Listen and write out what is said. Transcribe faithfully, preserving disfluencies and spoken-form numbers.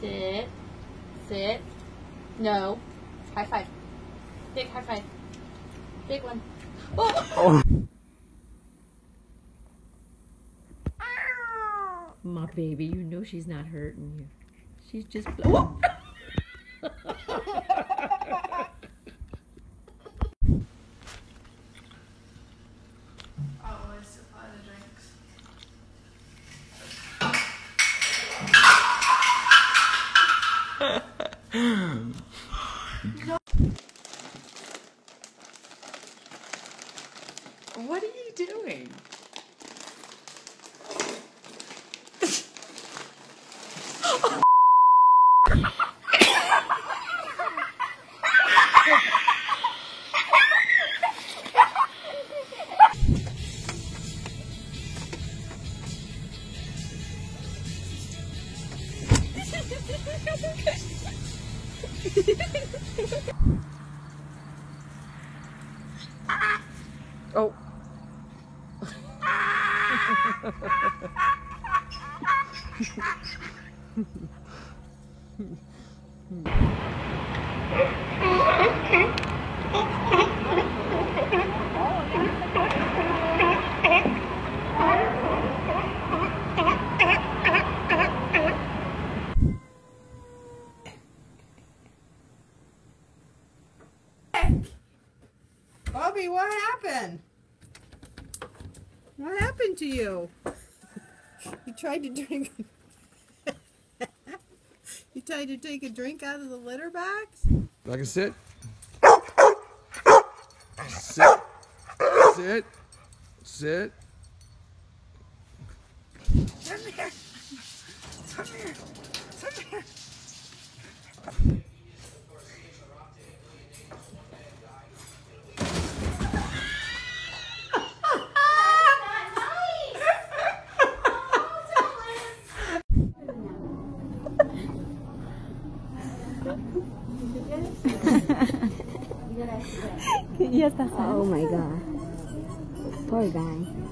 Sit. Sit. No. High five. Big high five. Big one. Oh! Oh. My baby, you know she's not hurting you. She's just blowing. No. What are you doing? Oh. Bobby, what happened? What happened to you? You tried to drink. You tried to take a drink out of the litter box? I can sit. Sit. Sit. Sit. Come here. Come here. Come here. Yes, that's oh my God. Poor guy.